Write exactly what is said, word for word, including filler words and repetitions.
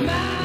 man.